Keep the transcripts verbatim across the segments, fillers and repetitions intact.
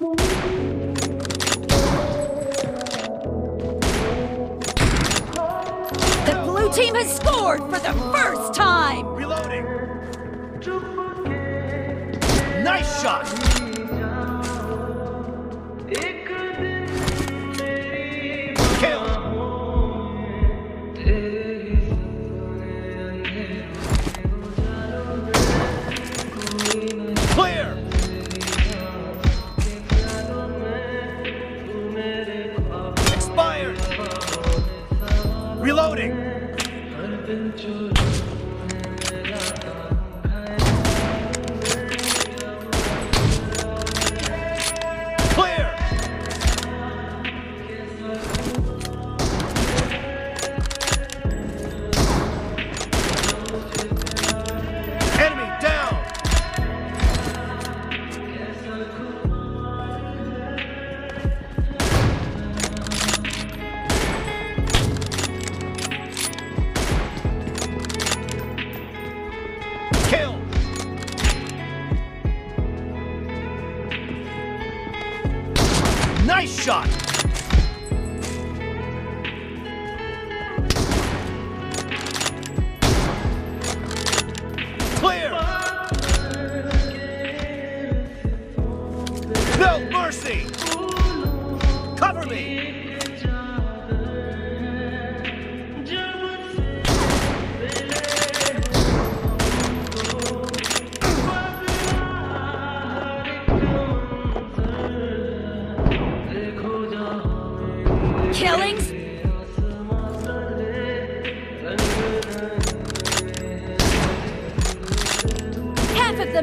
The blue team has scored for the first time! Reloading! Nice shot! Nice shot! Clear! No mercy! Cover me! Killings? Half of the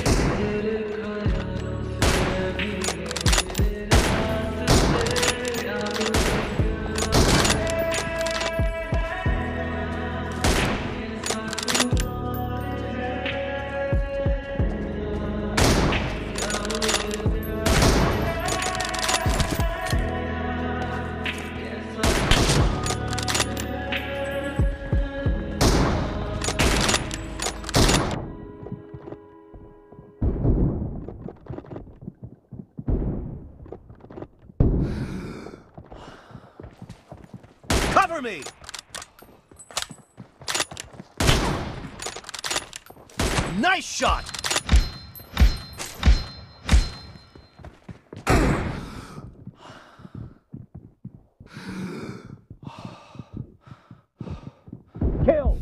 Cover me! Nice shot! Kill!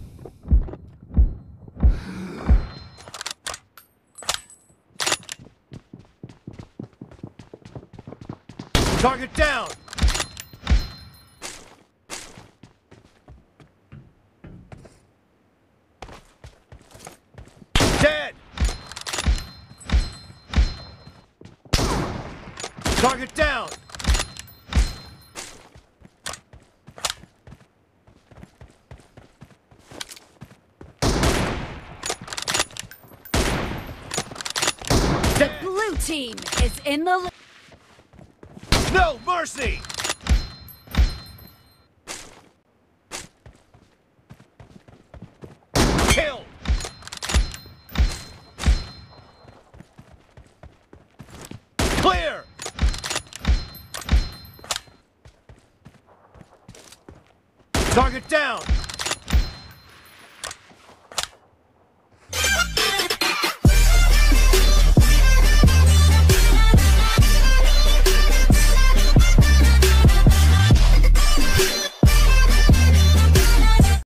Target down! Target down! The blue team is in the lead. No mercy! Kill! Clear! Target down!